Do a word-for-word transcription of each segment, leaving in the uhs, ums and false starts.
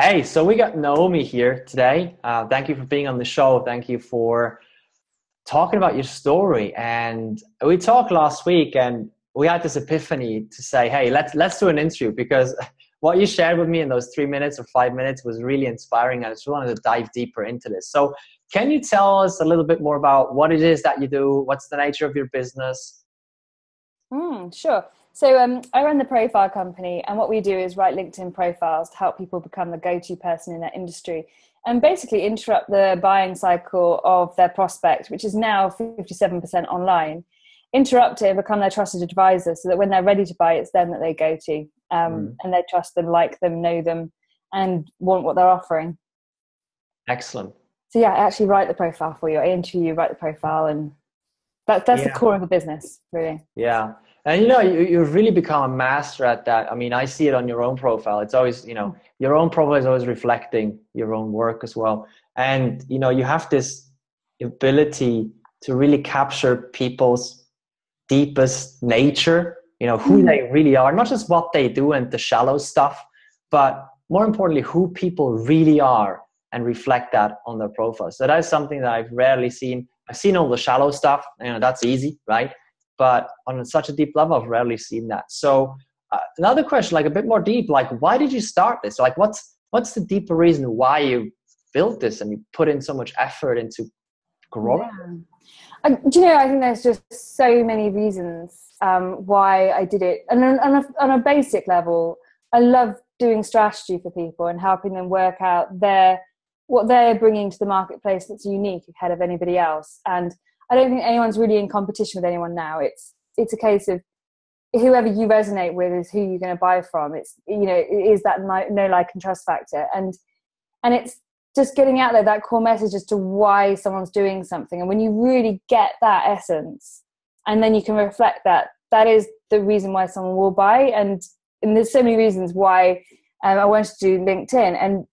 Hey, so we got Naomi here today. Uh, thank you for being on the show. Thank you for talking about your story. And we talked last week and we had this epiphany to say, hey, let's, let's do an interview, because what you shared with me in those three minutes or five minutes was really inspiring. I just wanted to dive deeper into this. So can you tell us a little bit more about what it is that you do? What's the nature of your business? Mm, sure. So um, I run The Profile Company, and what we do is write LinkedIn profiles to help people become the go-to person in their industry and basically interrupt the buying cycle of their prospect, which is now fifty-seven percent online. Interrupt it and become their trusted advisor so that when they're ready to buy, it's them that they go to, um, mm. and they trust them, like them, know them, and want what they're offering. Excellent. So yeah, I actually write the profile for you. I interview you, write the profile, and that, that's yeah. the core of the business, really. Yeah. And, you know, you, you've really become a master at that. I mean, I see it on your own profile. It's always, you know, your own profile is always reflecting your own work as well. And, you know, you have this ability to really capture people's deepest nature, you know, who they really are, not just what they do and the shallow stuff, but more importantly, who people really are, and reflect that on their profile. So that is something that I've rarely seen. I've seen all the shallow stuff, you know, that's easy, right? But on such a deep level, I've rarely seen that. So uh, another question, like a bit more deep, like why did you start this? Like what's what's the deeper reason why you built this and you put in so much effort into growing? Yeah. I, do you know, I think there's just so many reasons um, why I did it. And on, on, a, on a basic level, I love doing strategy for people and helping them work out their what they're bringing to the marketplace that's unique ahead of anybody else. And I don't think anyone's really in competition with anyone now. It's it's a case of whoever you resonate with is who you're going to buy from. It's, you know, it is that know, like, and trust factor. And and it's just getting out there that core message as to why someone's doing something. And when you really get that essence, and then you can reflect that, that is the reason why someone will buy. And, and there's so many reasons why um, I wanted to do LinkedIn. And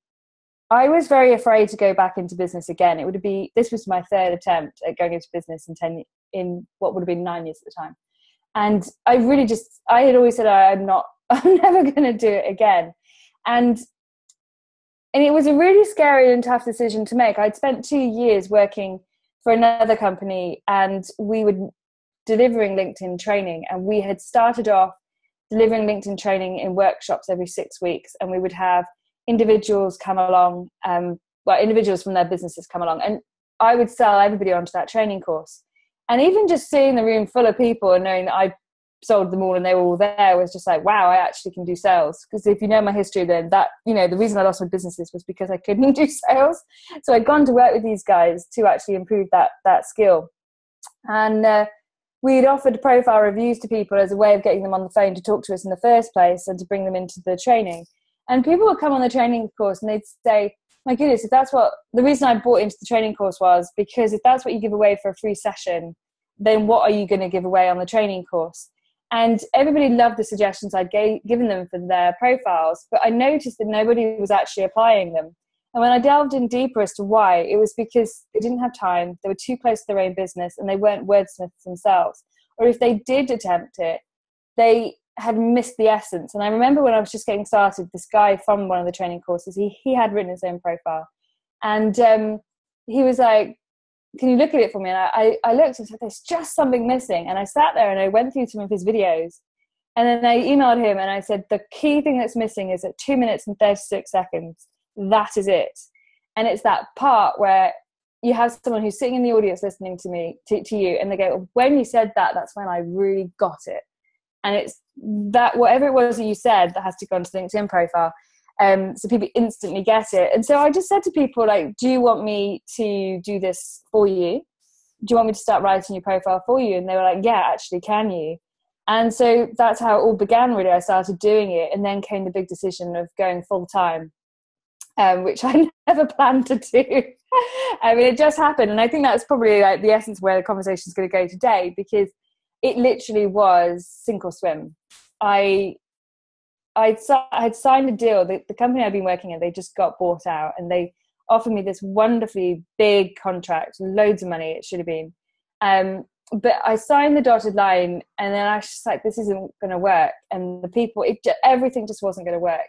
I was very afraid to go back into business again. It would be, this was my third attempt at going into business in ten, in what would have been nine years at the time. And I really just, I had always said, I'm not, I'm never going to do it again. And, and it was a really scary and tough decision to make. I'd spent two years working for another company, and we were delivering LinkedIn training, and we had started off delivering LinkedIn training in workshops every six weeks. And we would have individuals come along, um, well, individuals from their businesses come along, and I would sell everybody onto that training course. And even just seeing the room full of people and knowing that I sold them all and they were all there was just like, wow, I actually can do sales. Because if you know my history, then that, you know, the reason I lost my businesses was because I couldn't do sales. So I'd gone to work with these guys to actually improve that, that skill. And uh, we'd offered profile reviews to people as a way of getting them on the phone to talk to us in the first place and to bring them into the training. And people would come on the training course and they'd say, my goodness, if that's what, the reason I bought into the training course was because if that's what you give away for a free session, then what are you going to give away on the training course? And everybody loved the suggestions I'd gave, given them for their profiles, but I noticed that nobody was actually applying them. And when I delved in deeper as to why, it was because they didn't have time, they were too close to their own business, and they weren't wordsmiths themselves. Or if they did attempt it, they had missed the essence. And I remember when I was just getting started, this guy from one of the training courses, he he had written his own profile. And um, he was like, can you look at it for me? And I, I looked and said, there's just something missing. And I sat there and I went through some of his videos. And then I emailed him and I said, the key thing that's missing is at two minutes and thirty-six seconds. That is it. And it's that part where you have someone who's sitting in the audience listening to me, to, to you, and they go, when you said that, that's when I really got it. And it's that whatever it was that you said that has to go onto the LinkedIn profile. Um, so people instantly get it. And so I just said to people, like, do you want me to do this for you? Do you want me to start writing your profile for you? And they were like, yeah, actually, can you? And so that's how it all began, really. I started doing it. And then came the big decision of going full time, um, which I never planned to do. I mean, it just happened. And I think that's probably like the essence of where the conversation is going to go today, because it literally was sink or swim. I I'd, I'd signed a deal. The, the company I'd been working at, they just got bought out, and they offered me this wonderfully big contract, loads of money it should have been. Um, but I signed the dotted line, and then I was just like, this isn't going to work. And the people, it, everything just wasn't going to work.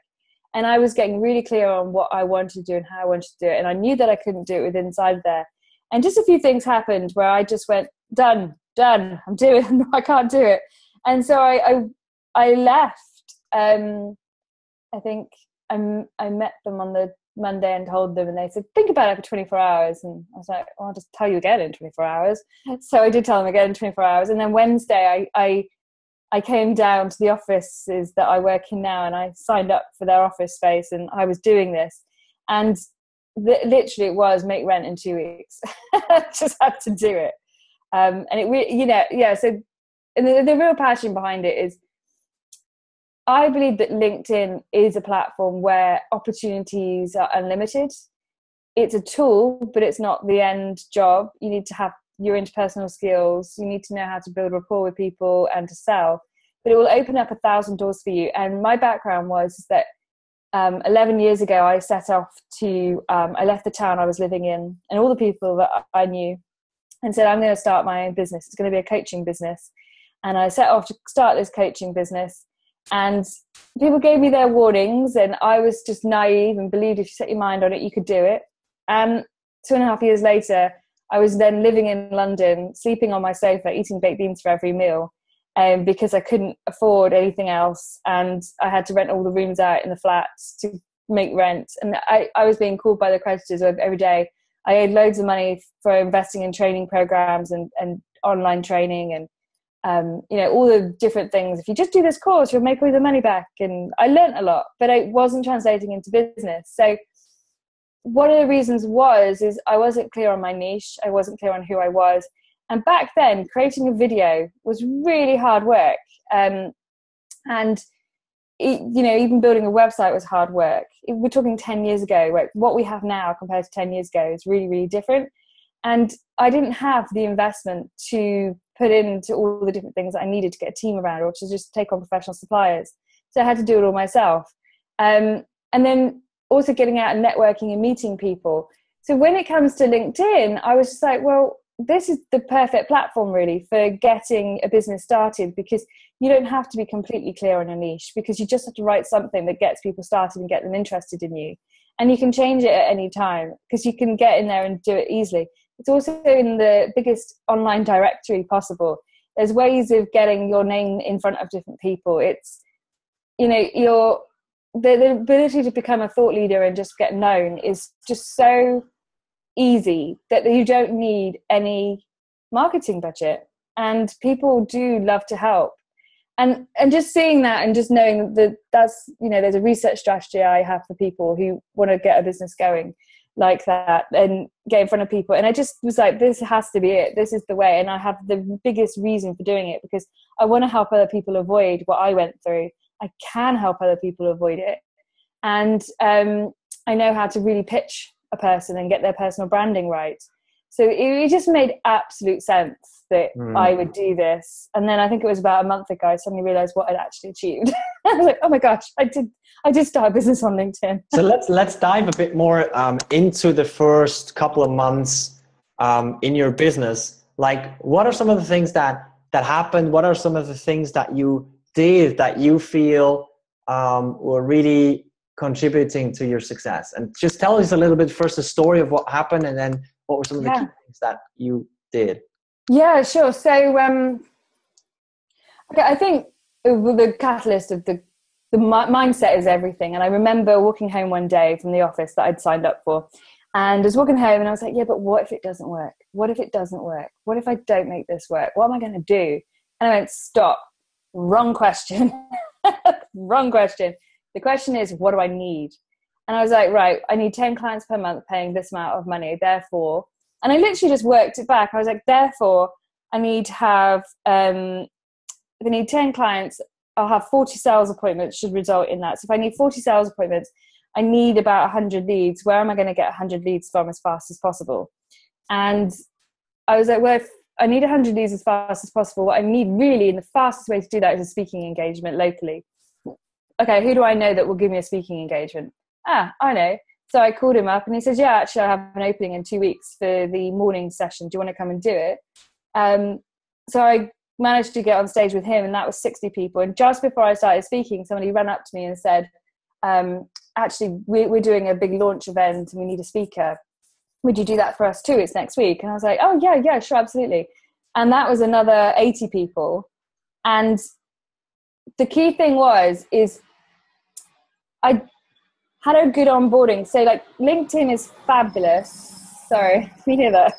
And I was getting really clear on what I wanted to do and how I wanted to do it. And I knew that I couldn't do it with inside there. And just a few things happened where I just went, done, done, I'm doing, I can't do it. And so I, I, I left. Um, I think I, I met them on the Monday and told them, and they said, think about it for twenty-four hours. And I was like, well, I'll just tell you again in twenty-four hours. So I did tell them again in twenty-four hours. And then Wednesday, I, I, I came down to the offices that I work in now, and I signed up for their office space, and I was doing this. And th- literally it was make rent in two weeks. Just had to do it. Um, and it, re- you know, yeah. So and the, the real passion behind it is, I believe that LinkedIn is a platform where opportunities are unlimited. It's a tool, but it's not the end job. You need to have your interpersonal skills, you need to know how to build rapport with people and to sell, but it will open up a thousand doors for you. And my background was that um, eleven years ago, I set off to, um, I left the town I was living in and all the people that I knew and said, I'm going to start my own business. It's going to be a coaching business. And I set off to start this coaching business, and people gave me their warnings, and I was just naive and believed if you set your mind on it, you could do it. Um, two and a half years later, I was then living in London, sleeping on my sofa, eating baked beans for every meal, um, because I couldn't afford anything else. And I had to rent all the rooms out in the flats to make rent. And I, I was being called by the creditors every day. I owed loads of money for investing in training programs and, and online training and, um, you know, all the different things. If you just do this course, you'll make all the money back. And I learnt a lot, but it wasn't translating into business. So one of the reasons was is I wasn't clear on my niche. I wasn't clear on who I was. And back then, creating a video was really hard work. Um, and, it, you know, even building a website was hard work. It, we're talking ten years ago. Like what we have now compared to ten years ago is really, really different. And I didn't have the investment to put into all the different things that I needed to get a team around or to just take on professional suppliers. So I had to do it all myself. Um, and then... also getting out and networking and meeting people. So when it comes to LinkedIn, I was just like, well, this is the perfect platform really for getting a business started, because you don't have to be completely clear on your niche, because you just have to write something that gets people started and get them interested in you. And you can change it at any time because you can get in there and do it easily. It's also in the biggest online directory possible. There's ways of getting your name in front of different people. It's, you know, your The, the ability to become a thought leader and just get known is just so easy that you don't need any marketing budget, and people do love to help. And and just seeing that and just knowing that that's, you know, there's a research strategy I have for people who want to get a business going like that and get in front of people. And I just was like, this has to be it. This is the way. And I have the biggest reason for doing it because I want to help other people avoid what I went through. I can help other people avoid it. And um, I know how to really pitch a person and get their personal branding right. So it, it just made absolute sense that mm. I would do this. And then I think it was about a month ago, I suddenly realized what I'd actually achieved. I was like, oh my gosh, I did I did start a business on LinkedIn. So let's, let's dive a bit more um, into the first couple of months um, in your business. Like, what are some of the things that, that happened? What are some of the things that you did that you feel um, were really contributing to your success? And just tell us a little bit first the story of what happened, and then what were some of the yeah. key things that you did? Yeah, sure. So um, okay, I think the catalyst of the, the mindset is everything. And I remember walking home one day from the office that I'd signed up for, and I was walking home and I was like, yeah, but what if it doesn't work? What if it doesn't work? What if I don't make this work? What am I going to do? And I went, stop. Wrong question. Wrong question. The question is, what do I need? And I was like, right, I need ten clients per month paying this amount of money. Therefore, and I literally just worked it back. I was like, therefore, I need to have, um, if I need ten clients, I'll have forty sales appointments should result in that. So if I need forty sales appointments, I need about one hundred leads. Where am I going to get one hundred leads from as fast as possible? And I was like, well, if I need one hundred leads as fast as possible. What I need really, and the fastest way to do that is a speaking engagement locally. Okay, who do I know that will give me a speaking engagement? Ah, I know. So I called him up and he says, yeah, actually I have an opening in two weeks for the morning session. Do you want to come and do it? Um, so I managed to get on stage with him, and that was sixty people. And just before I started speaking, somebody ran up to me and said, um, actually, we're, we're doing a big launch event and we need a speaker. Would you do that for us too? It's next week. And I was like, oh yeah, yeah, sure, absolutely. And that was another eighty people. And the key thing was, is I had a good onboarding. So like LinkedIn is fabulous. Sorry, can you hear that?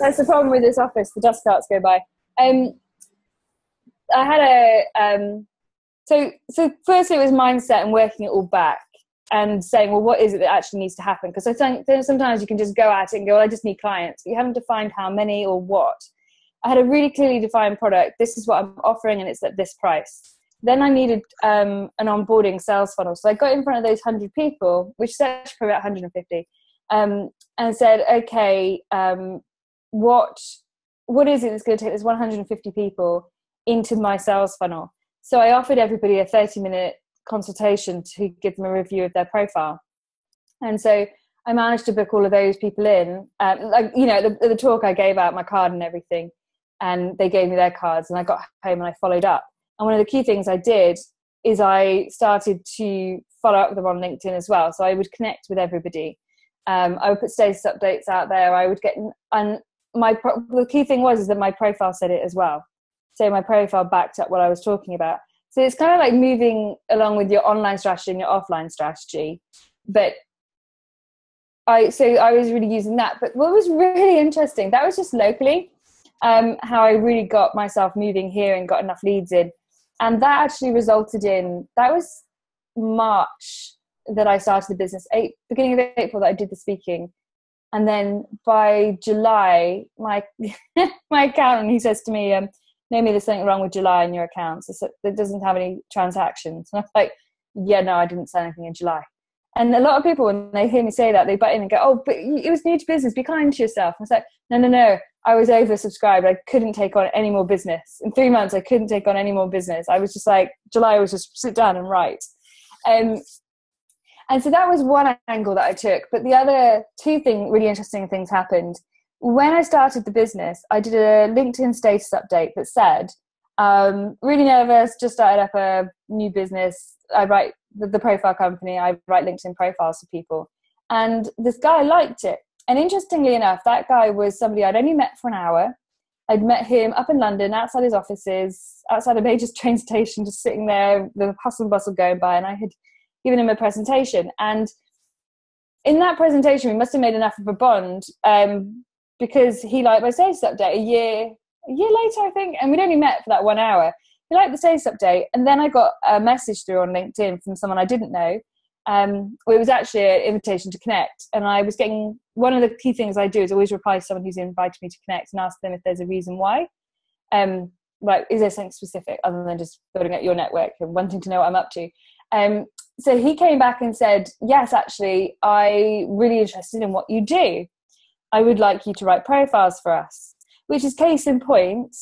That's the problem with this office. The dust carts go by. Um, I had a, um, so, so firstly it was mindset and working it all back and saying, well, what is it that actually needs to happen? Because I think sometimes you can just go at it and go, well, I just need clients, but you haven't defined how many or what. I had a really clearly defined product. This is what I'm offering, and it's at this price. Then I needed um, an onboarding sales funnel. So I got in front of those one hundred people, which is actually probably about one hundred fifty, um, and said, okay, um, what what is it that's going to take those one hundred fifty people into my sales funnel? So I offered everybody a thirty-minute consultation to give them a review of their profile. And so I managed to book all of those people in. Um, like, you know, the, the talk, I gave out my card and everything, and they gave me their cards, and I got home and I followed up. And one of the key things I did is I started to follow up with them on LinkedIn as well. So I would connect with everybody. Um, I would put status updates out there. I would get, and my pro- the key thing was is that my profile said it as well. So my profile backed up what I was talking about. So it's kind of like moving along with your online strategy and your offline strategy. But I, so I was really using that. But what was really interesting, that was just locally. Um, how I really got myself moving here and got enough leads in. And that actually resulted in, that was March that I started the business, eight, beginning of April that I did the speaking. And then by July, my my accountant, he says to me, um, Naomi, there's something wrong with July in your accounts. It doesn't have any transactions. And I was like, yeah, no, I didn't sell anything in July. And a lot of people, when they hear me say that, they butt in and go, oh, but it was new to business. Be kind to yourself. I was like, no, no, no. I was oversubscribed. I couldn't take on any more business. In three months, I couldn't take on any more business. I was just like, July was just sit down and write. Um, and so that was one angle that I took. But the other two thing, really interesting things happened. When I started the business, I did a LinkedIn status update that said, um, really nervous, just started up a new business. I write the, the profile company. I write LinkedIn profiles for people. And this guy liked it. And interestingly enough, that guy was somebody I'd only met for an hour. I'd met him up in London, outside his offices, outside a major train station, just sitting there, the hustle and bustle going by, and I had given him a presentation. And in that presentation, we must have made enough of a bond um, because he liked my status update a year, a year later, I think, and we'd only met for that one hour. He liked the status update, and then I got a message through on LinkedIn from someone I didn't know. Um, well, it was actually an invitation to connect, and I was getting, one of the key things I do is always reply to someone who's invited me to connect and ask them if there's a reason why, um, like, is there something specific other than just building up your network and wanting to know what I'm up to? Um, so he came back and said, yes, actually, I'm really interested in what you do. I would like you to write profiles for us, which is case in point.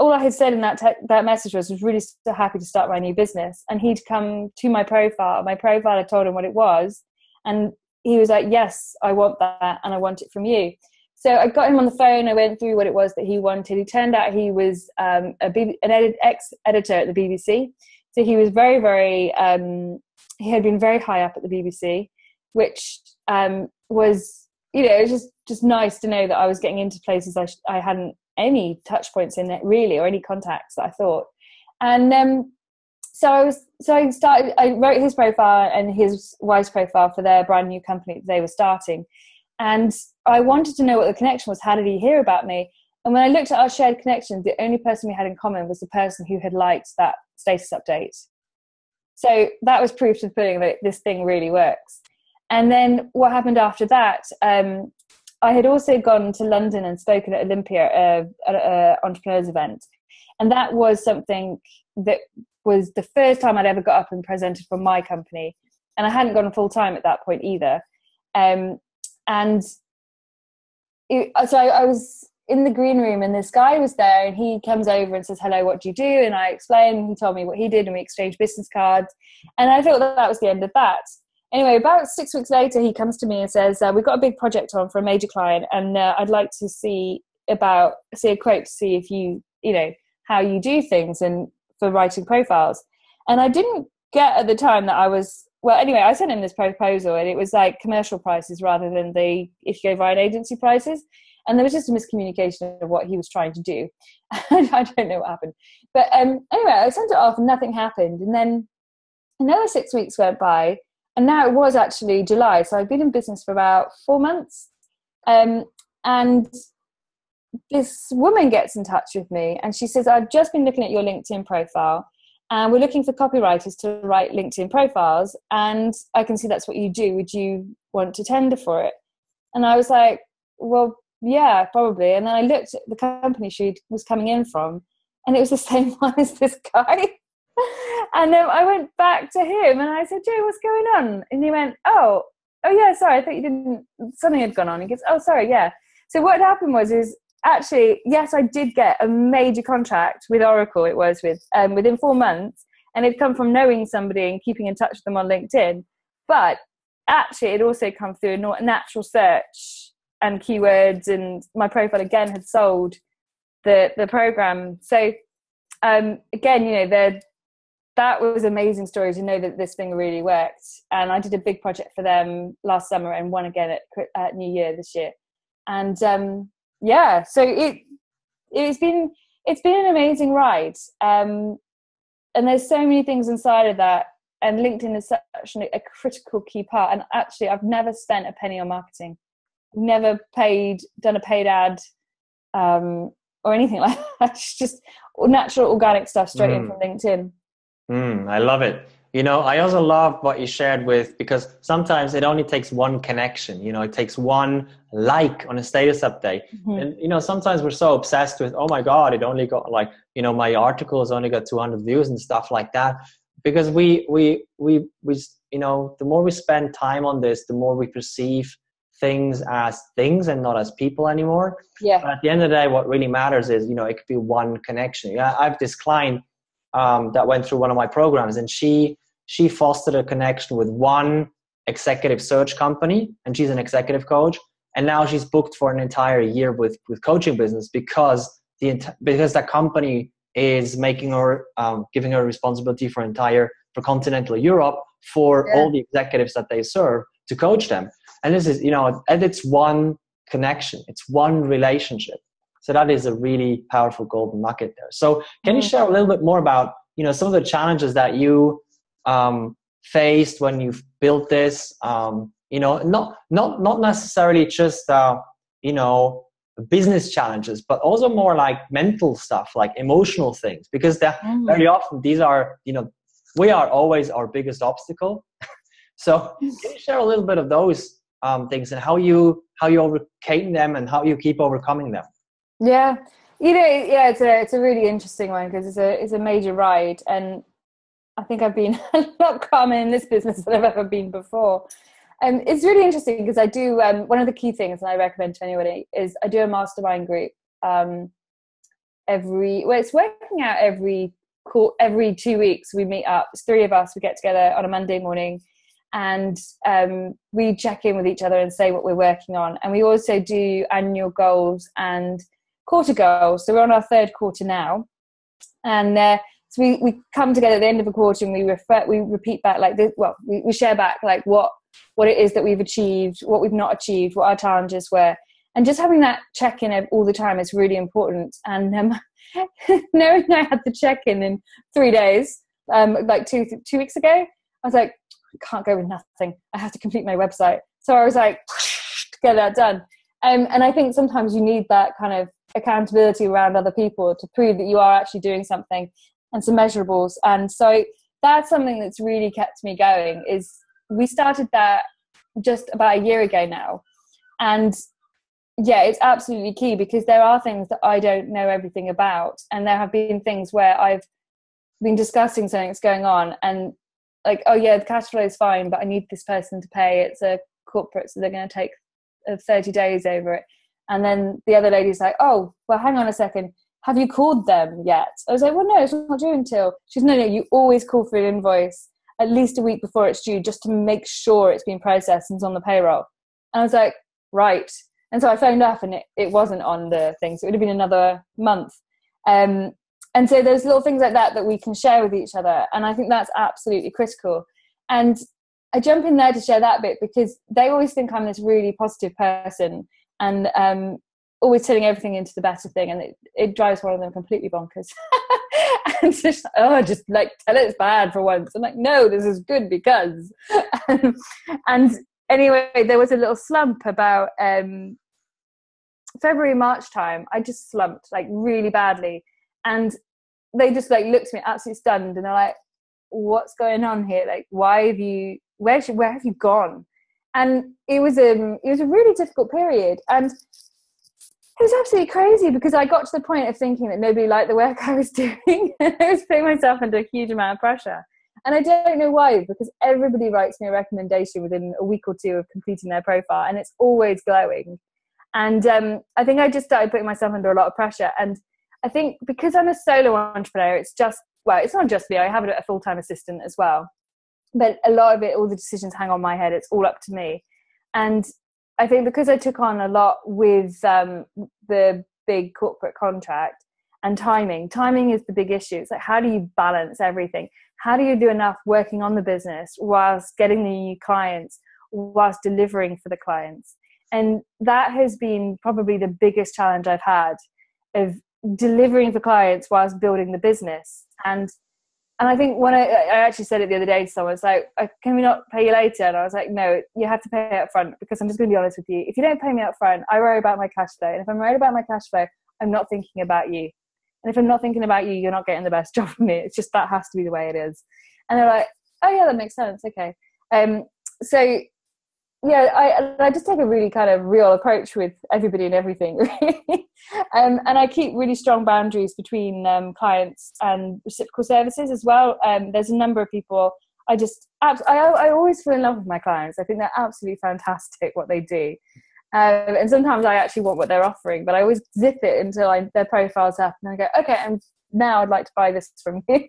All I had said in that te- that message was, was really so happy to start my new business. And he'd come to my profile. My profile, I told him what it was. And he was like, yes, I want that. And I want it from you. So I got him on the phone. I went through what it was that he wanted. It turned out he was um, a B- an edit- ex-editor at the B B C. So he was very, very, um, he had been very high up at the B B C, which um, was, you know, it was just, just nice to know that I was getting into places I, sh- I hadn't, any touch points in it really, or any contacts that I thought. And um, so I was, so I started, I wrote his profile and his wife's profile for their brand new company that they were starting. And I wanted to know what the connection was. How did he hear about me? And when I looked at our shared connections, the only person we had in common was the person who had liked that status update. So that was proof to the pudding that this thing really works. And then what happened after that, um, I had also gone to London and spoken at Olympia, uh, at an entrepreneurs event. And that was something that was the first time I'd ever got up and presented for my company. And I hadn't gone full time at that point either. Um, and it, so I, I was in the green room and this guy was there and he comes over and says, hello, what do you do? And I explained, he told me what he did and we exchanged business cards. And I thought that, that was the end of that. Anyway, about six weeks later, he comes to me and says, uh, we've got a big project on for a major client, and uh, I'd like to see about, see a quote to see if you, you know, how you do things and for writing profiles. And I didn't get at the time that I was, well, anyway, I sent him this proposal and it was like commercial prices rather than the, if you go via an agency prices. And there was just a miscommunication of what he was trying to do. I don't know what happened. But um, anyway, I sent it off and nothing happened. And then another six weeks went by and now it was actually July. So I'd been in business for about four months. Um, and this woman gets in touch with me and she says, I've just been looking at your LinkedIn profile and we're looking for copywriters to write LinkedIn profiles. And I can see that's what you do. Would you want to tender for it? And I was like, well, yeah, probably. And then I looked at the company she was coming in from and it was the same one as this guy. And then I went back to him and I said, Joe, what's going on? And he went, oh, oh yeah, sorry, I thought you didn't, something had gone on. He goes, oh, sorry, yeah. So what happened was is actually, yes, I did get a major contract with Oracle, it was with, um, within four months. And it'd come from knowing somebody and keeping in touch with them on LinkedIn. But actually it also come through a natural search and keywords, and my profile again had sold the the program. So um, again, you know, the, that was an amazing story to know that this thing really worked. And I did a big project for them last summer and one again at, at New Year this year. And um, yeah, so it it's been it's been an amazing ride. Um, and there's so many things inside of that. And LinkedIn is such a critical key part. And actually, I've never spent a penny on marketing. Never paid, done a paid ad, um, or anything like that. It's just natural, organic stuff straight mm. in from LinkedIn. Mm, I love it. You know, I also love what you shared with, because sometimes it only takes one connection. You know, it takes one like on a status update. Mm-hmm. And, you know, sometimes we're so obsessed with, oh my God, it only got like, you know, my articles only got two hundred views and stuff like that. Because we, we, we, we, you know, the more we spend time on this, the more we perceive things as things and not as people anymore. Yeah. But at the end of the day, what really matters is, you know, it could be one connection. Yeah. I have this client um, that went through one of my programs, and she she fostered a connection with one executive search company, and she's an executive coach. And now she's booked for an entire year with with coaching business because the because that company is making her um, giving her responsibility for entire for continental Europe for yeah. all the executives that they serve to coach them. And this is, you know, and it's one connection, it's one relationship. So that is a really powerful golden nugget there. So can you share a little bit more about, you know, some of the challenges that you um, faced when you've built this, um, you know, not, not, not necessarily just, uh, you know, business challenges, but also more like mental stuff, like emotional things, because that mm. very often these are, you know, we are always our biggest obstacle. So can you share a little bit of those um, things and how you how you overcame them and how you keep overcoming them? Yeah, you know, yeah, it's a it's a really interesting one because it's a it's a major ride, and I think I've been a lot calmer in this business than I've ever been before. And um, it's really interesting because I do um, one of the key things, and I recommend to anybody, is I do a mastermind group um, every. Well, it's working out every every two weeks. We meet up. It's three of us. We get together on a Monday morning. And um, we check in with each other and say what we're working on. And we also do annual goals and quarter goals. So we're on our third quarter now. And uh, so we, we come together at the end of a quarter and we refer, we repeat back like this. Well, we, we share back like what, what it is that we've achieved, what we've not achieved, what our challenges were. And just having that check-in all the time is really important. And um, knowing I had the check-in in three days, um, like two, two weeks ago, I was like, can't go with nothing. I have to complete my website. So I was like, get that done. Um, and I think sometimes you need that kind of accountability around other people to prove that you are actually doing something and some measurables. And so that's something that's really kept me going is we started that just about a year ago now. And yeah, it's absolutely key because there are things that I don't know everything about. And there have been things where I've been discussing something that's going on and like, oh yeah, the cash flow is fine, but I need this person to pay. It's a corporate, so they're going to take thirty days over it. And then the other lady's like, oh, well, hang on a second. Have you called them yet? I was like, well, no, it's not due until. She's no, no, you always call for an invoice at least a week before it's due just to make sure it's been processed and it's on the payroll. And I was like, right. And so I phoned up and it, it wasn't on the thing. So it would have been another month. Um, And so there's little things like that that we can share with each other. And I think that's absolutely critical. And I jump in there to share that bit because they always think I'm this really positive person and um, always turning everything into the better thing. And it, it drives one of them completely bonkers. And it's just, oh, just like, tell it it's bad for once. I'm like, no, this is good because. and, and anyway, there was a little slump about um, February, March time. I just slumped like really badly. And they just like looked at me absolutely stunned and they're like, what's going on here? Like, why have you, where, should, where have you gone? And it was a, it was a really difficult period. And it was absolutely crazy because I got to the point of thinking that nobody liked the work I was doing. I was putting myself under a huge amount of pressure. And I don't know why, because everybody writes me a recommendation within a week or two of completing their profile. And it's always glowing. And um, I think I just started putting myself under a lot of pressure. And I think because I'm a solo entrepreneur, it's just, well, it's not just me. I have a full-time assistant as well. But a lot of it, all the decisions hang on my head. It's all up to me. And I think because I took on a lot with um, the big corporate contract and timing, timing is the big issue. It's like, how do you balance everything? How do you do enough working on the business whilst getting the new clients, whilst delivering for the clients? And that has been probably the biggest challenge I've had, of delivering for clients whilst building the business. And and I think when I, I actually said it the other day to someone, it's like, can we not pay you later? And I was like, no, you have to pay it up front, because I'm just going to be honest with you. If you don't pay me up front, I worry about my cash flow. And if I'm worried about my cash flow, I'm not thinking about you. And if I'm not thinking about you, you're not getting the best job from me. It's just, that has to be the way it is. And they're like, oh yeah, that makes sense. Okay. Um, so yeah, I, I just take a really kind of real approach with everybody and everything, really. Um, and I keep really strong boundaries between um, clients and reciprocal services as well. Um, there's a number of people, I just, I, I always fall in love with my clients. I think they're absolutely fantastic what they do. Um, and sometimes I actually want what they're offering, but I always zip it until I, their profile's up and I go, okay, and now I'd like to buy this from you.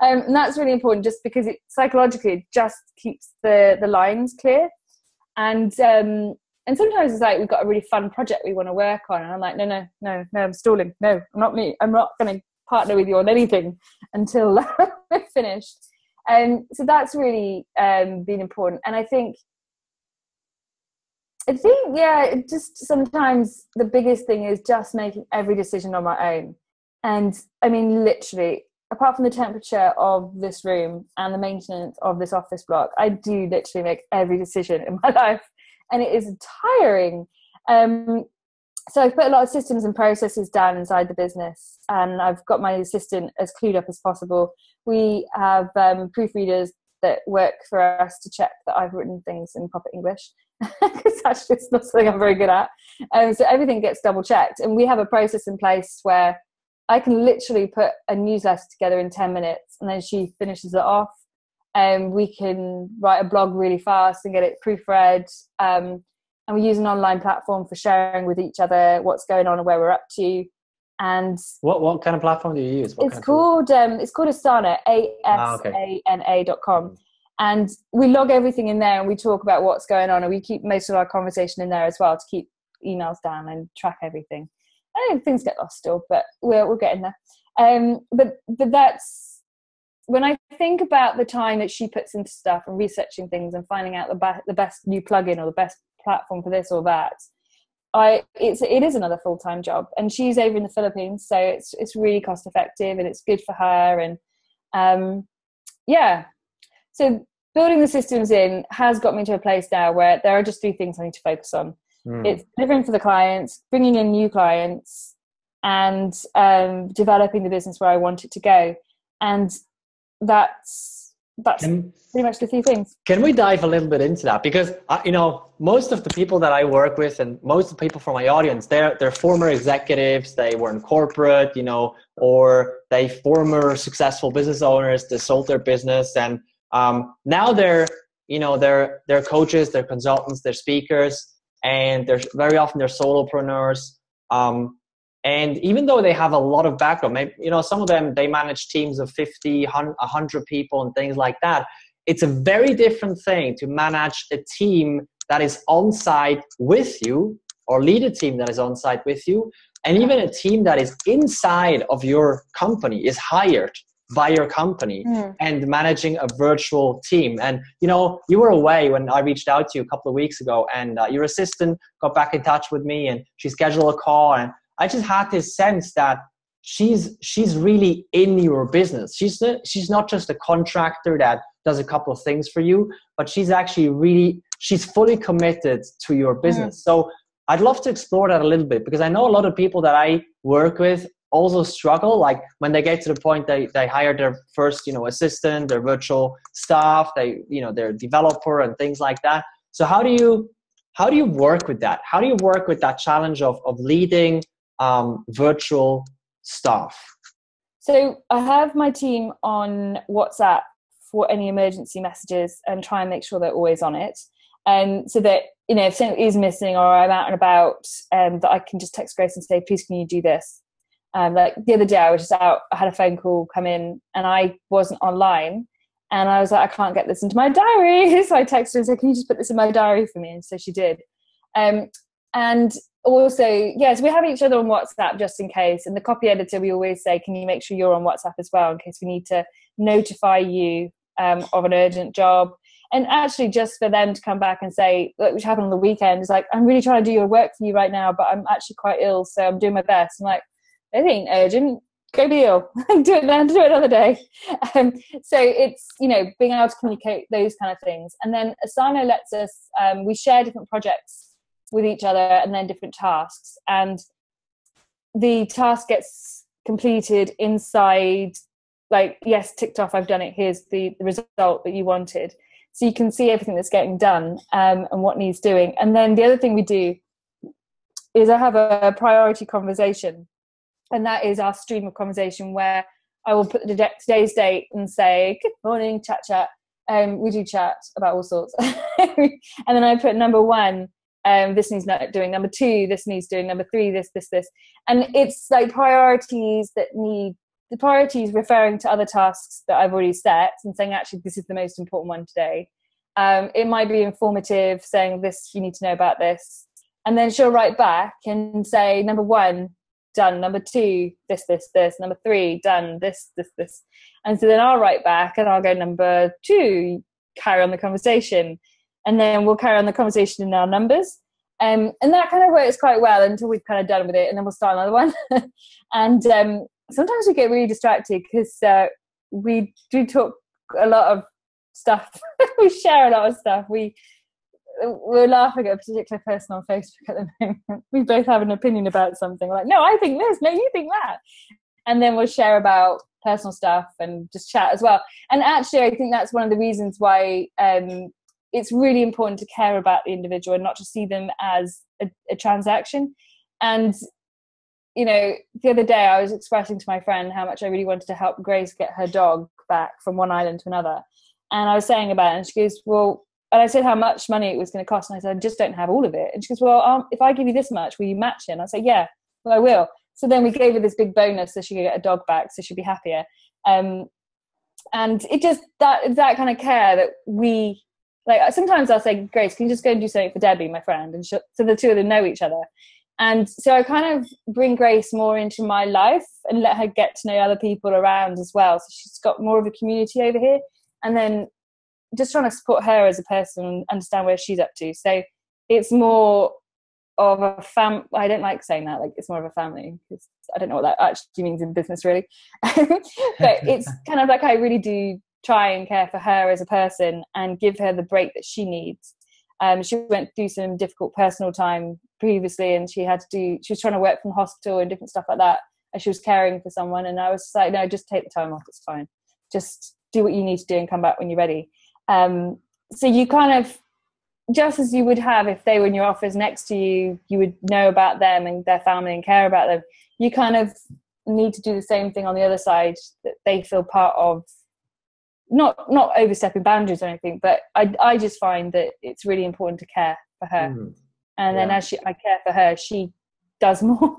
um, and that's really important, just because it psychologically it just keeps the, the lines clear. And um, and sometimes it's like, we've got a really fun project we want to work on. And I'm like, no, no, no, no, I'm stalling. No, I'm not me. I'm not going to partner with you on anything until we're finished. And um, so that's really um, been important. And I think, I think, yeah, it just sometimes the biggest thing is just making every decision on my own. And I mean, literally, apart from the temperature of this room and the maintenance of this office block, I do literally make every decision in my life. And it is tiring. Um, so I've put a lot of systems and processes down inside the business, and I've got my assistant as clued up as possible. We have um, proofreaders that work for us to check that I've written things in proper English, because that's just not something I'm very good at. Um, so everything gets double checked. And we have a process in place where I can literally put a newsletter together in ten minutes and then she finishes it off. Um, we can write a blog really fast and get it proofread. Um, and we use an online platform for sharing with each other what's going on and where we're up to. And what what kind of platform do you use? What it's called um, it's called Asana, A S A N A dot com, and we log everything in there and we talk about what's going on, and we keep most of our conversation in there as well to keep emails down and track everything. I don't know, things get lost still, but we're we're getting there. Um, but but that's. When I think about the time that she puts into stuff and researching things and finding out the, ba- the best new plugin or the best platform for this or that, I it's it is another full-time job. And she's over in the Philippines, so it's it's really cost effective and it's good for her. And um, yeah, so building the systems in has got me to a place now where there are just three things I need to focus on. Mm. It's delivering for the clients, bringing in new clients, and um, developing the business where I want it to go. And that's that's can, pretty much the few things. Can we dive a little bit into that? Because I, you know, most of the people that I work with and most of the people from my audience, they're they're former executives. They were in corporate, you know, or they former successful business owners. They sold their business, and um, now they're you know they're they're coaches, they're consultants, they're speakers, and they're very often they're solopreneurs. Um, And even though they have a lot of background, maybe, you know, some of them, they manage teams of fifty, one hundred people and things like that. It's a very different thing to manage a team that is on site with you, or lead a team that is on site with you, And even a team that is inside of your company is hired by your company mm. and managing a virtual team. And, you know, you were away when I reached out to you a couple of weeks ago, and uh, your assistant got back in touch with me and she scheduled a call. And I just had this sense that she's she's really in your business. She's the, she's not just a contractor that does a couple of things for you, but she's actually really, she's fully committed to your business. Mm. So I'd love to explore that a little bit, because I know a lot of people that I work with also struggle, like when they get to the point they they hire their first, you know, assistant, their virtual staff, they, you know, their developer and things like that. So how do you how do you work with that? How do you work with that challenge of of leading um, virtual staff? So I have my team on WhatsApp for any emergency messages and try and make sure they're always on it. Um, so that, you know, if something is missing or I'm out and about, um, that I can just text Grace and say, please, can you do this? Um, like the other day I was just out, I had a phone call come in and I wasn't online. And I was like, I can't get this into my diary. So I texted her and said, can you just put this in my diary for me? And so she did. Um, and also, yes, yeah, so we have each other on WhatsApp just in case. And the copy editor, we always say, can you make sure you're on WhatsApp as well in case we need to notify you um, of an urgent job? And actually just for them to come back and say, which happened on the weekend, is like, I'm really trying to do your work for you right now, but I'm actually quite ill, so I'm doing my best. I'm like, it ain't urgent, go be ill, do it then, do it another day. Um, so it's, you know, being able to communicate those kind of things. And then Asana lets us, um, we share different projects with each other and then different tasks. And the task gets completed inside, like, yes, ticked off, I've done it, here's the, the result that you wanted. So you can see everything that's getting done um, and what needs doing. And then the other thing we do is I have a priority conversation. And that is our stream of conversation where I will put the de- today's date and say, good morning, chat, chat. Um, we do chat about all sorts. And then I put number one, um, this needs not doing. Number two, this needs doing. Number three, this, this, this. And it's like priorities that need, the priorities referring to other tasks that I've already set and saying, actually, this is the most important one today. Um, it might be informative, saying this, you need to know about this. And then she'll write back and say, number one, done. Number two, this, this, this. Number three, done. This, this, this. And so then I'll write back and I'll go, number two, carry on the conversation. And then we'll carry on the conversation in our numbers. Um, and that kind of works quite well until we've kind of done with it. And then we'll start another one. And, um, sometimes we get really distracted because uh, we do talk a lot of stuff. We share a lot of stuff. We, we're laughing at a particular person on Facebook at the moment. We both have an opinion about something. We're like, no, I think this. No, you think that. And then we'll share about personal stuff and just chat as well. And actually, I think that's one of the reasons why um, it's really important to care about the individual and not just see them as a, a transaction. And you know, the other day I was expressing to my friend how much I really wanted to help Grace get her dog back from one island to another. And I was saying about it and she goes, well, and I said how much money it was going to cost. And I said, I just don't have all of it. And she goes, well, um, if I give you this much, will you match it? And I said, yeah, well, I will. So then we gave her this big bonus so she could get a dog back. So she'd be happier. Um, and it just, that, that kind of care that we, like, sometimes I'll say, Grace, can you just go and do something for Debbie, my friend? And she'll, so the two of them know each other. And so I kind of bring Grace more into my life and let her get to know other people around as well. So she's got more of a community over here. And then just trying to support her as a person and understand where she's up to. So it's more of a fam. I don't like saying that. Like, it's more of a family, because I don't know what that actually means in business, really. But it's kind of like I really do try and care for her as a person and give her the break that she needs. Um, she went through some difficult personal time previously and she had to do, she was trying to work from hospital and different stuff like that. And she was caring for someone. And I was like, no, just take the time off. It's fine. Just do what you need to do and come back when you're ready. Um, so you kind of, just as you would have if they were in your office next to you, you would know about them and their family and care about them. You kind of need to do the same thing on the other side that they feel part of. Not not overstepping boundaries or anything, but I I just find that it's really important to care for her. Mm-hmm. And then yeah. as she, I care for her, she does more.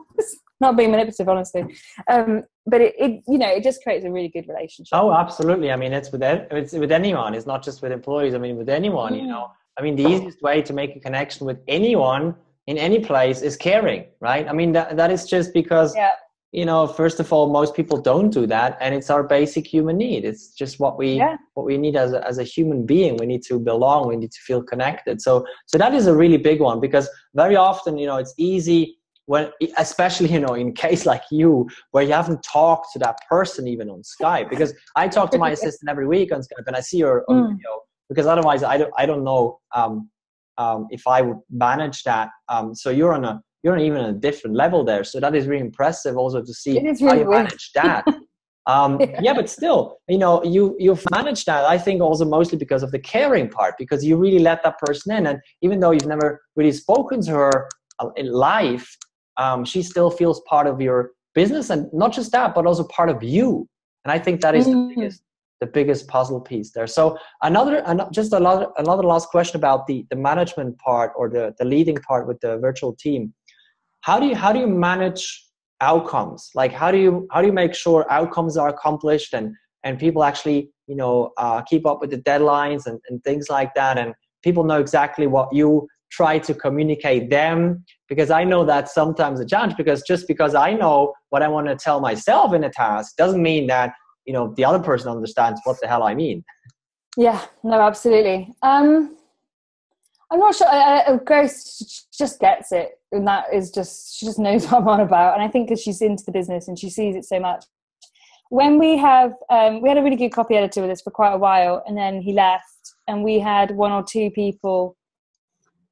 Not being manipulative, honestly. Um, but it, it, you know, it just creates a really good relationship. Oh, absolutely. I mean, it's with it's with anyone. It's not just with employees. I mean, with anyone, mm. you know. I mean, the easiest way to make a connection with anyone in any place is caring, right? I mean, that, that is just because, yeah. you know, first of all, most people don't do that. And it's our basic human need. It's just what we yeah. what we need as a, as a human being. We need to belong. We need to feel connected. So so that is a really big one, because very often, you know, it's easy when, especially, you know, in case like you, where you haven't talked to that person even on Skype, because I talk to my assistant every week on Skype, and I see her on mm. video, because otherwise I don't, I don't know um, um, if I would manage that. Um, so you're on a, you're even on a different level there. So that is really impressive also to see really how you weird. manage that. um, yeah. yeah, but still, you know, you, you've managed that, I think, also mostly because of the caring part, because you really let that person in. And even though you've never really spoken to her in life, um, she still feels part of your business, and not just that, but also part of you. And I think that is mm-hmm. the biggest, the biggest puzzle piece there. So another, another just another, another last question about the, the management part, or the, the leading part with the virtual team. How do you, how do you manage outcomes? Like, how do you, how do you make sure outcomes are accomplished, and, and people actually, you know, uh, keep up with the deadlines and, and things like that. And people know exactly what you try to communicate them, because I know that's sometimes a challenge, because just because I know what I want to tell myself in a task doesn't mean that, you know, the other person understands what the hell I mean. Yeah, no, absolutely. Um, I'm not sure. Uh, Grace just gets it, and that is just, she just knows what I'm on about. And I think because she's into the business and she sees it so much. When we have, um, we had a really good copy editor with us for quite a while, and then he left, and we had one or two people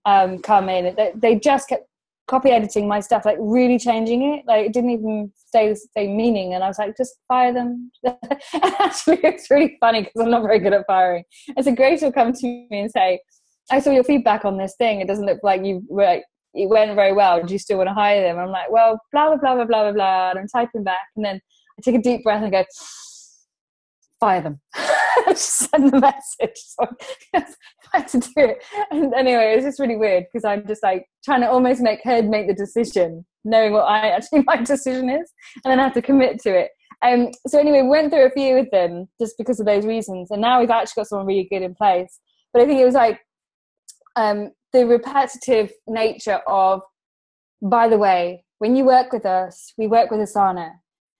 um, come in. They, they just kept copy editing my stuff, like really changing it. Like, it didn't even stay the same meaning. And I was like, just fire them. And actually, it's really funny, because I'm not very good at firing. And so Grace will come to me and say, I saw your feedback on this thing. It doesn't look like you were, like, it went very well. Do you still want to hire them? And I'm like, well, blah, blah, blah, blah, blah, blah. And I'm typing back. And then I take a deep breath and I go, fire them. I just send the message. So I had to do it. And anyway, it's just really weird, because I'm just like trying to almost make her make the decision, knowing what I actually my decision is, and then I have to commit to it. Um, so anyway, we went through a few with them just because of those reasons. And now we've actually got someone really good in place. But I think it was like, Um, the repetitive nature of, by the way, when you work with us, we work with Asana.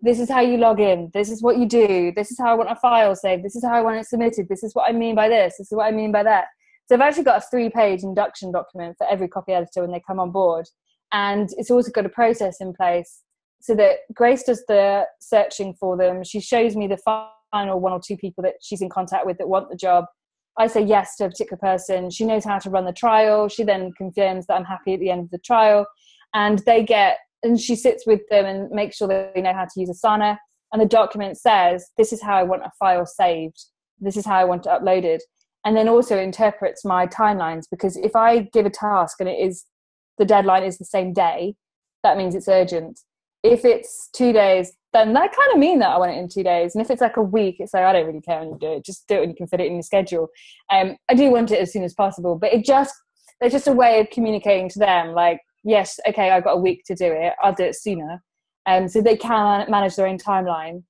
This is how you log in. This is what you do. This is how I want a file saved. This is how I want it submitted. This is what I mean by this. This is what I mean by that. So I've actually got a three-page induction document for every copy editor when they come on board. And it's also got a process in place so that Grace does the searching for them. She shows me the final one or two people that she's in contact with that want the job. I say yes to a particular person. She knows how to run the trial. She then confirms that I'm happy at the end of the trial, and they get, and she sits with them and makes sure that they know how to use Asana. And the document says, this is how I want a file saved. This is how I want it uploaded. And then also interprets my timelines, because if I give a task and it is, the deadline is the same day, that means it's urgent. If it's two days, then that kind of mean that I want it in two days. And if it's like a week, it's like, I don't really care when you do it. Just do it when you can fit it in your schedule. Um, I do want it as soon as possible, but it just, there's just a way of communicating to them, like, yes, okay, I've got a week to do it. I'll do it sooner. Um, so they can manage their own timeline.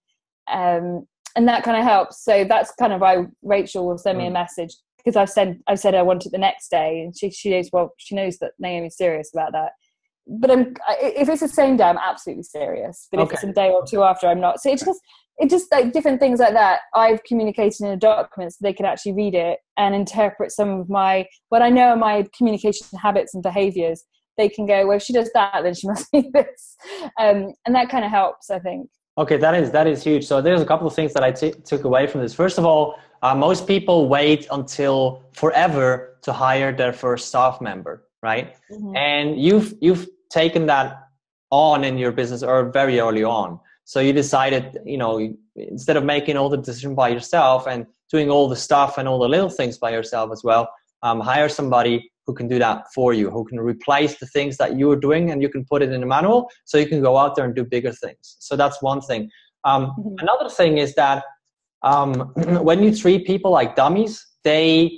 Um, and that kind of helps. So that's kind of why Rachel will send me a message, because I've said, I've said I want it the next day. And she, she knows, well, she knows that Naomi's serious about that. But I'm, if it's the same day, I'm absolutely serious. But if okay. it's a day or two after, I'm not. So it's just, it just like different things like that. I've communicated in a document so they can actually read it and interpret some of my, what I know are my communication habits and behaviours. They can go, well, if she does that, then she must do this. Um, and that kind of helps, I think. Okay, that is that is huge. So there's a couple of things that I t- took away from this. First of all, uh, most people wait until forever to hire their first staff member, right? Mm-hmm. And you've you've taken that on in your business, or very early on. So you decided, you know, instead of making all the decision by yourself and doing all the stuff and all the little things by yourself as well, um, hire somebody who can do that for you, who can replace the things that you are doing, and you can put it in a manual so you can go out there and do bigger things. So that's one thing. Um, mm-hmm. Another thing is that um, when you treat people like dummies, they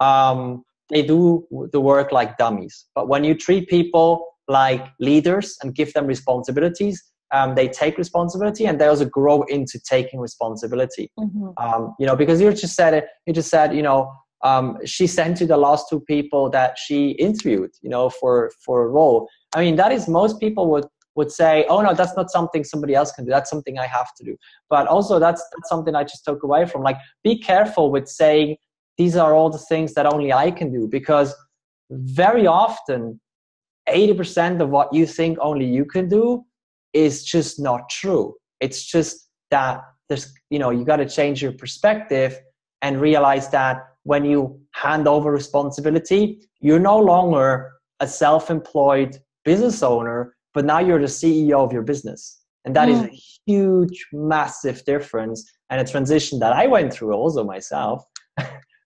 um, they do the work like dummies. But when you treat people like leaders and give them responsibilities, um, they take responsibility, and they also grow into taking responsibility. Mm-hmm. Um, you know, because you just said it, you just said, you know, um, she sent to the last two people that she interviewed, you know, for, for a role. I mean, that is, most people would, would say, oh no, that's not something somebody else can do. That's something I have to do. But also that's, that's something I just took away from, like, be careful with saying, these are all the things that only I can do, because very often eighty percent of what you think only you can do is just not true. It's just that there's, you know, you got to change your perspective and realize that when you hand over responsibility, you're no longer a self-employed business owner, but now you're the C E O of your business. And that mm. is a huge, massive difference, and a transition that I went through also myself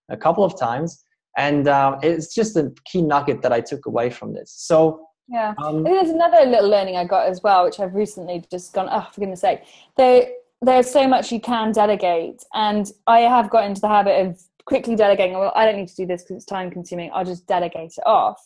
a couple of times. And um, it's just a key nugget that I took away from this. So yeah, um, I think there's another little learning I got as well, which I've recently just gone, oh, for goodness sake, there, there's so much you can delegate. And I have got into the habit of quickly delegating. Well, I don't need to do this because it's time consuming. I'll just delegate it off.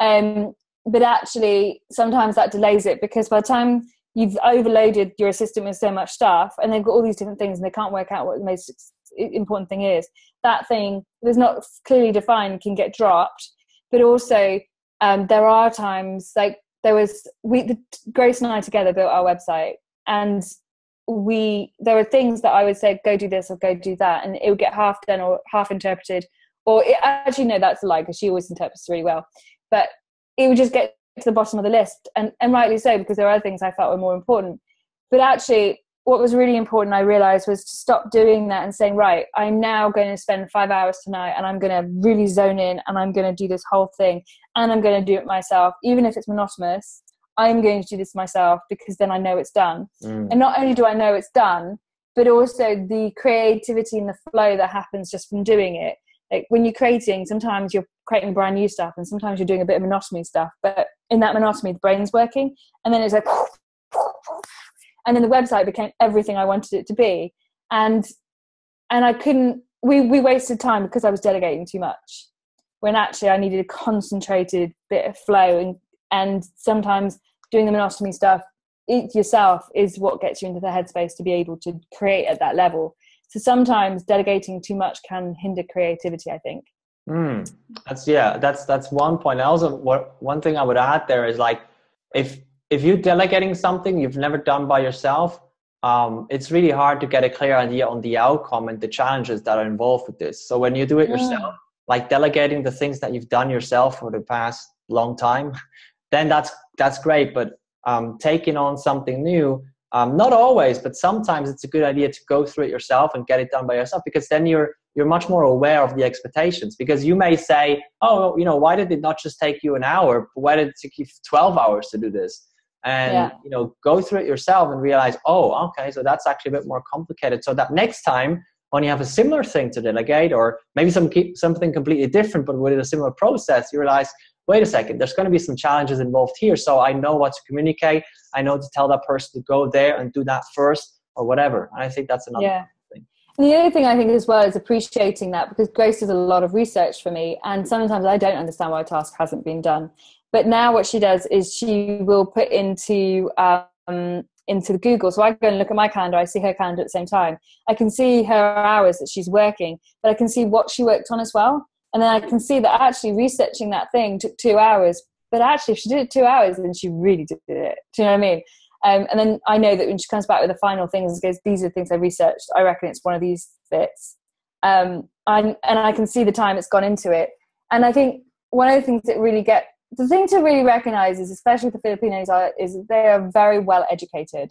Um, but actually, sometimes that delays it, because by the time you've overloaded your assistant with so much stuff and they've got all these different things and they can't work out what the most important thing is, that thing that's not clearly defined can get dropped. But also um, there are times, like there was, we, the, Grace and I together built our website, and we, there were things that I would say, go do this or go do that, and it would get half done or half interpreted, or it, actually no, that's a lie, because she always interprets really well, but it would just get to the bottom of the list, and, and rightly so, because there are other things I felt were more important. But actually what was really important, I realized, was to stop doing that and saying, right, I'm now going to spend five hours tonight and I'm going to really zone in and I'm going to do this whole thing and I'm going to do it myself. Even if it's monotonous, I'm going to do this myself, because then I know it's done. Mm. And not only do I know it's done, but also the creativity and the flow that happens just from doing it. Like when you're creating, sometimes you're creating brand new stuff and sometimes you're doing a bit of monotony stuff, but in that monotony, the brain's working, and then it's like, and then the website became everything I wanted it to be. And and I couldn't, we, we wasted time because I was delegating too much, when actually I needed a concentrated bit of flow. And, and sometimes doing the monotony stuff it yourself is what gets you into the headspace to be able to create at that level. So sometimes delegating too much can hinder creativity, I think. Mm, that's, yeah, that's, that's one point. I also, what, one thing I would add there is, like, if, If you're delegating something you've never done by yourself, um, it's really hard to get a clear idea on the outcome and the challenges that are involved with this. So when you do it yeah. yourself, like delegating the things that you've done yourself for the past long time, then that's that's great. But um, taking on something new, um, not always, but sometimes it's a good idea to go through it yourself and get it done by yourself, because then you're you're much more aware of the expectations. Because you may say, oh, you know, why did it not just take you an hour? Why did it take you twelve hours to do this? And, yeah. you know, go through it yourself and realize, oh, okay, so that's actually a bit more complicated. So that next time when you have a similar thing to delegate, or maybe some something completely different, but with a similar process, you realize, wait a second, there's going to be some challenges involved here. So I know what to communicate. I know to tell that person to go there and do that first or whatever. And I think that's another yeah. thing. And the other thing I think as well is appreciating that, because Grace does a lot of research for me, and sometimes I don't understand why a task hasn't been done. But now what she does is she will put into um, into the Google. So I go and look at my calendar. I see her calendar at the same time. I can see her hours that she's working, but I can see what she worked on as well. And then I can see that actually researching that thing took two hours. But actually, if she did it two hours, then she really did it. Do you know what I mean? Um, and then I know that when she comes back with the final things and goes, these are the things I researched. I reckon it's one of these bits. Um, and, and I can see the time it's gone into it. And I think one of the things that really get, the thing to really recognize is, especially the Filipinos, are, is they are very well educated.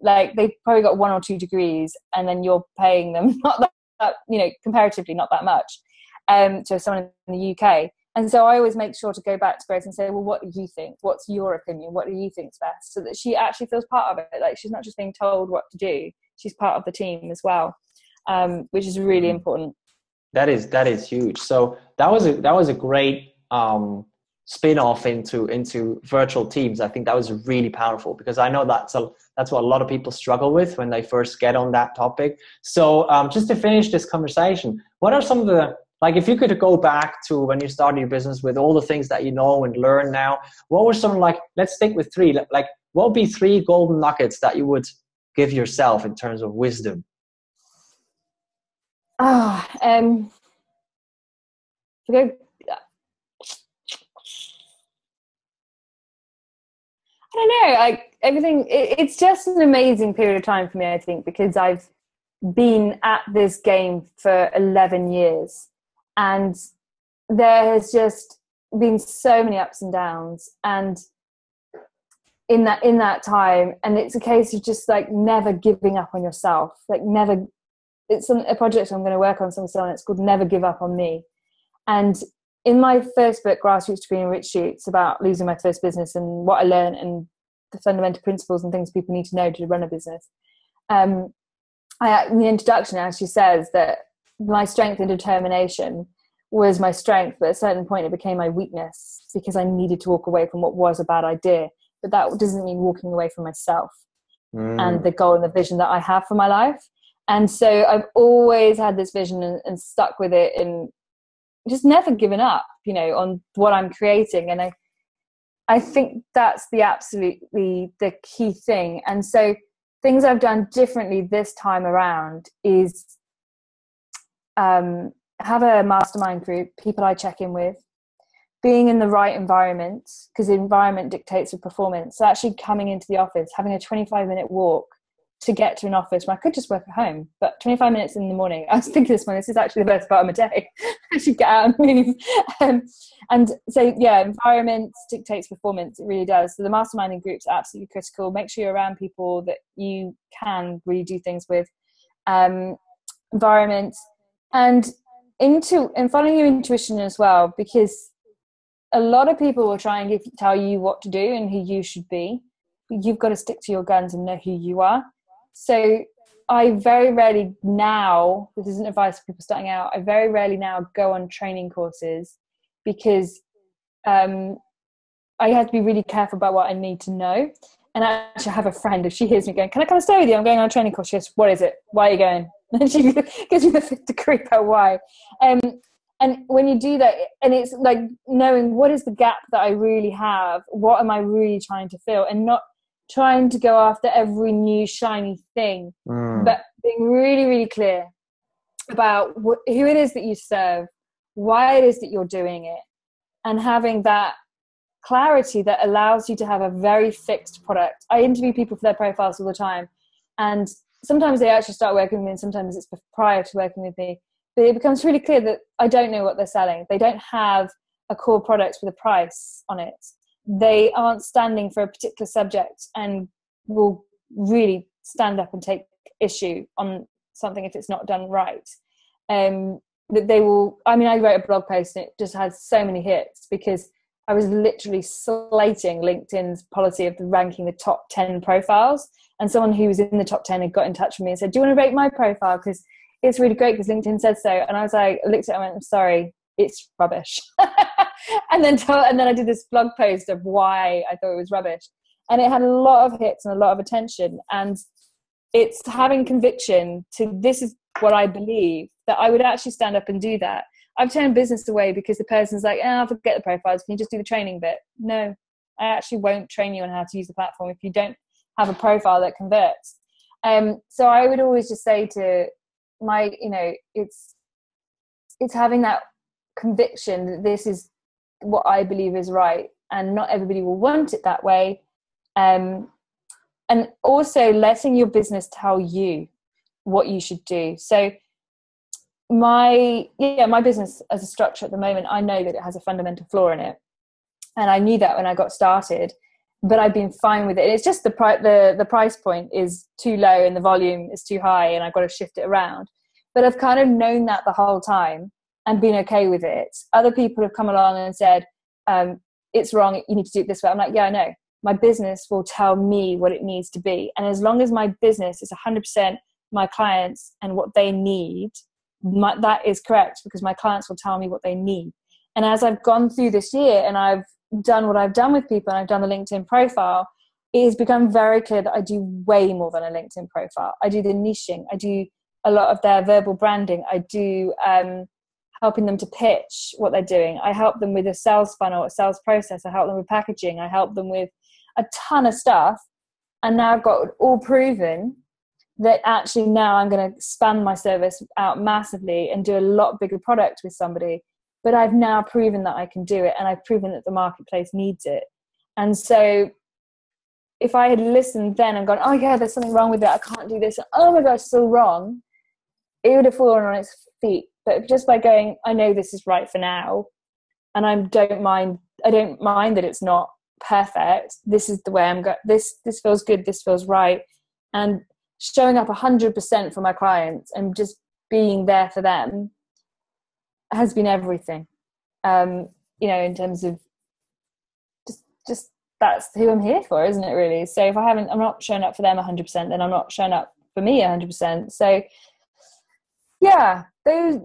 Like they probably got one or two degrees, and then you're paying them not that, that you know, comparatively not that much um, to someone in the U K. And so I always make sure to go back to Grace and say, well, what do you think? What's your opinion? What do you think's best? So that she actually feels part of it. Like she's not just being told what to do. She's part of the team as well, um, which is really important. That is, that is huge. So that was a, that was a great, um, spin-off into into virtual teams. I think that was really powerful, because I know that's a, that's what a lot of people struggle with when they first get on that topic. So um, just to finish this conversation, what are some of the, like if you could go back to when you started your business with all the things that you know and learn now, what were some, like, let's stick with three, like what would be three golden nuggets that you would give yourself in terms of wisdom? Oh, um, Like, I don't know, like everything, it, it's just an amazing period of time for me, I think, because I've been at this game for eleven years and there has just been so many ups and downs and in that in that time, and it's a case of just like never giving up on yourself, like never. It's an, a project I'm going to work on some soon, it's called Never Give Up on Me. And in my first book, Grassroots to Green and Rich Shoots, about losing my first business and what I learned and the fundamental principles and things people need to know to run a business, um, I, in the introduction, actually says that my strength and determination was my strength, but at a certain point it became my weakness because I needed to walk away from what was a bad idea. But that doesn't mean walking away from myself mm. and the goal and the vision that I have for my life. And so I've always had this vision and, and stuck with it and just never given up, you know, on what I'm creating. And I, I think that's the absolutely the key thing. And so things I've done differently this time around is um, have a mastermind group, people I check in with, being in the right environment, because the environment dictates the performance. So actually coming into the office, having a twenty-five minute walk to get to an office where I could just work at home, but twenty-five minutes in the morning. I was thinking this morning, this is actually the best part of my day. I should get out and move. Um, and so, yeah, environment dictates performance. It really does. So the masterminding group's absolutely critical. Make sure you're around people that you can really do things with. Um, environment and into and following your intuition as well, because a lot of people will try and give, tell you what to do and who you should be. You've got to stick to your guns and know who you are. So I very rarely now, this isn't advice for people starting out, I very rarely now go on training courses because um, I have to be really careful about what I need to know. And I actually have a friend, if she hears me going, can I come and stay with you? I'm going on a training course. She goes, what is it? Why are you going? And she gives me the fifth degree about why. Um, And when you do that, and it's like knowing what is the gap that I really have, what am I really trying to fill, and not trying to go after every new shiny thing, mm. but being really, really clear about wh- who it is that you serve, why it is that you're doing it, and having that clarity that allows you to have a very fixed product. I interview people for their profiles all the time, and sometimes they actually start working with me, and sometimes it's prior to working with me. But it becomes really clear that I don't know what they're selling. They don't have a core product with a price on it. They aren't standing for a particular subject and will really stand up and take issue on something if it's not done right. Um, that they will, I mean, I wrote a blog post and it just had so many hits because I was literally slating LinkedIn's policy of ranking the top ten profiles. And someone who was in the top ten had got in touch with me and said, do you want to rate my profile? Because it's really great because LinkedIn says so. And I was like, I looked at it and went, I'm sorry, it's rubbish. and then told, and then I did this blog post of why I thought it was rubbish. And it had a lot of hits and a lot of attention. And it's having conviction to this is what I believe, that I would actually stand up and do that. I've turned business away because the person's like, oh, I'll forget the profiles. Can you just do the training bit? No, I actually won't train you on how to use the platform if you don't have a profile that converts. Um, so I would always just say to my, you know, it's it's having that conviction that this is what I believe is right, and not everybody will want it that way. Um, and also letting your business tell you what you should do. So my yeah, my business as a structure at the moment, I know that it has a fundamental flaw in it, and I knew that when I got started. But I've been fine with it. It's just the, pri- the the price point is too low and the volume is too high and I've got to shift it around. But I've kind of known that the whole time and been okay with it. Other people have come along and said, um, it's wrong, you need to do it this way. I'm like, yeah, I know. My business will tell me what it needs to be. And as long as my business is one hundred percent my clients and what they need, my, that is correct because my clients will tell me what they need. And as I've gone through this year and I've done what I've done with people and I've done the LinkedIn profile, it has become very clear that I do way more than a LinkedIn profile. I do the niching. I do a lot of their verbal branding. I do um, helping them to pitch what they're doing. I help them with a sales funnel, a sales process. I help them with packaging. I help them with a ton of stuff. And now I've got it all proven that actually now I'm going to expand my service out massively and do a lot bigger product with somebody but I've now proven that I can do it, and I've proven that the marketplace needs it. And so if I had listened then and gone, oh yeah, there's something wrong with it, I can't do this, oh my gosh, it's all wrong, it would have fallen on its feet. But just by going, I know this is right for now, and I don't mind, I don't mind that it's not perfect. This is the way I'm going. This, this feels good. This feels right. And showing up a hundred percent for my clients and just being there for them has been everything. Um, you know, in terms of just, just that's who I'm here for, isn't it really? So if I haven't, I'm not showing up for them a hundred percent, then I'm not showing up for me a hundred percent. So yeah, those,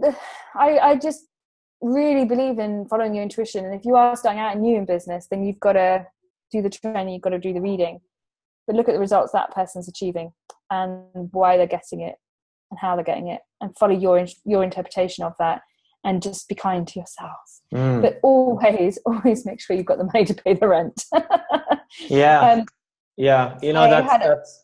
I, I just really believe in following your intuition. And if you are starting out and new in business, then you've got to do the training, you've got to do the reading, but look at the results that person's achieving and why they're getting it and how they're getting it, and follow your, your interpretation of that, and just be kind to yourselves. Mm. But always, always make sure you've got the money to pay the rent. yeah. Um, yeah. You know, I that's, that's,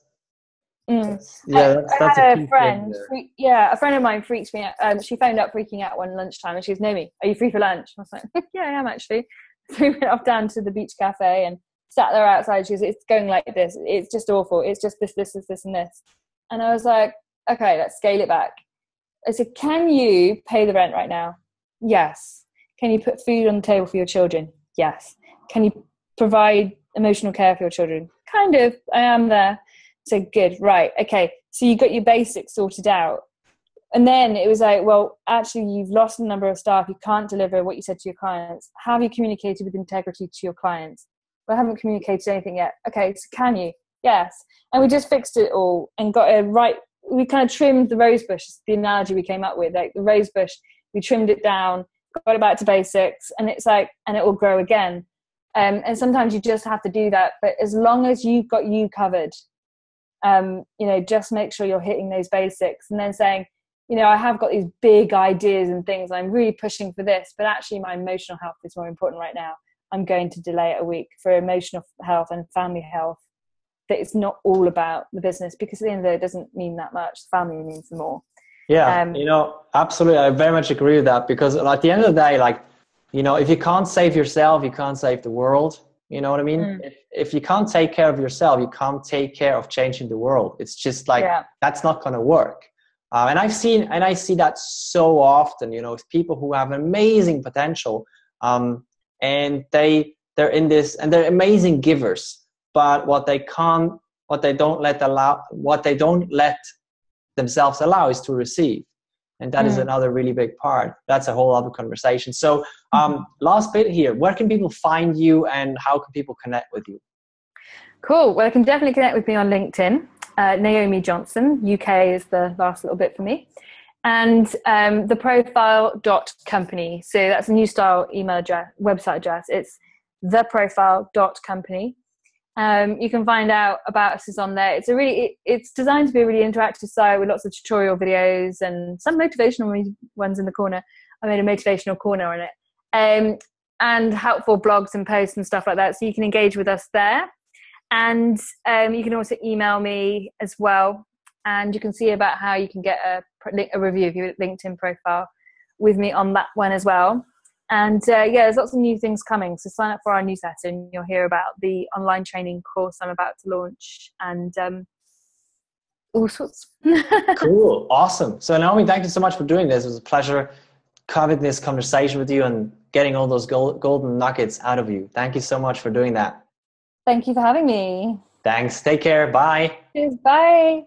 Mm. That's, yeah, that's, I, that's I had a, a friend freak, yeah a friend of mine freaked me out. Um, she phoned up freaking out one lunchtime, and she goes, Naomi, are you free for lunch? And I was like, yeah, I am actually. So we went off down to the beach cafe and sat there outside. She goes, it's going like this, it's just awful, it's just this this this this and this. And I was like, okay, let's scale it back. I said, can you pay the rent right now? Yes. Can you put food on the table for your children? Yes. Can you provide emotional care for your children? Kind of. I am there. So good, right, okay, so you got your basics sorted out. And then it was like, well, actually you've lost a number of staff, you can't deliver what you said to your clients. Have you communicated with integrity to your clients? Well, I haven't communicated anything yet. Okay, so can you? Yes. And we just fixed it all and got a right, we kind of trimmed the rose bush, the analogy we came up with, like the rose bush, we trimmed it down, got back to basics, and it's like, and it will grow again. Um, and sometimes you just have to do that, but as long as you've got you covered, Um, you know, just make sure you're hitting those basics, and then saying, you know, I have got these big ideas and things, I'm really pushing for this, but actually my emotional health is more important right now. I'm going to delay it a week for emotional health and family health. That it's not all about the business, because at the end of the day, it doesn't mean that much. Family means more. Yeah, um, you know, absolutely. I very much agree with that, because at the end of the day, like, you know, if you can't save yourself, you can't save the world. You know what I mean? Mm. If, if you can't take care of yourself, you can't take care of changing the world. It's just like, yeah. That's not going to work. Uh, and I've seen, and I see that so often, you know, with people who have amazing potential, um, and they, they're in this, and they're amazing givers, but what they can't, what they don't let allow, what they don't let themselves allow is to receive. And that mm. is another really big part. That's a whole other conversation. So um, last bit here, where can people find you and how can people connect with you? Cool. Well, I can definitely connect with me on LinkedIn. Uh, Naomi Johnson, U K is the last little bit for me. And um, the profile dot company. So that's a new style email address, website address. It's the profile dot company. Um, you can find out about us is on there. It's a really, it, it's designed to be a really interactive site with lots of tutorial videos and some motivational ones in the corner. I made a motivational corner on it, um, and helpful blogs and posts and stuff like that. So you can engage with us there, and um, you can also email me as well. And you can see about how you can get a, a review of your LinkedIn profile with me on that one as well. And uh, yeah, there's lots of new things coming. So sign up for our newsletter and you'll hear about the online training course I'm about to launch, and um, all sorts. Cool. Awesome. So Naomi, thank you so much for doing this. It was a pleasure having this conversation with you and getting all those gold, golden nuggets out of you. Thank you so much for doing that. Thank you for having me. Thanks. Take care. Bye. Cheers. Bye.